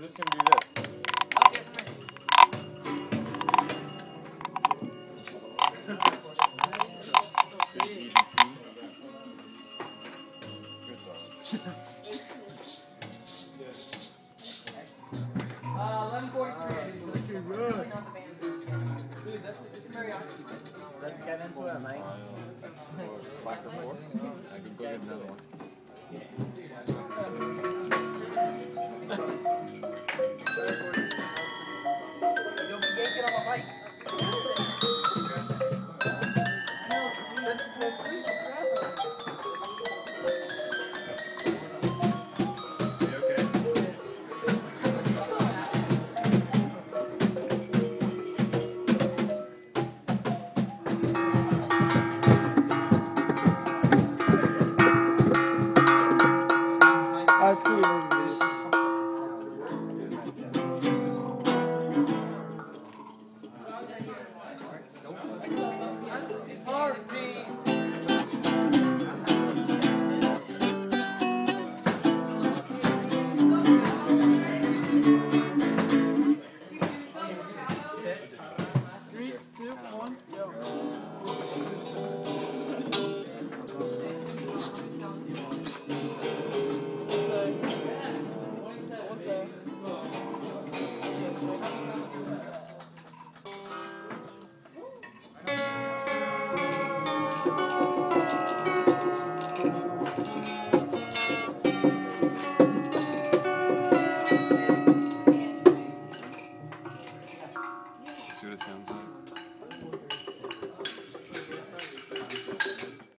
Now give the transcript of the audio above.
we're just going to do this. Okay, come here. 143. Let's get into it, Mike. Back or forth? I can go get another one.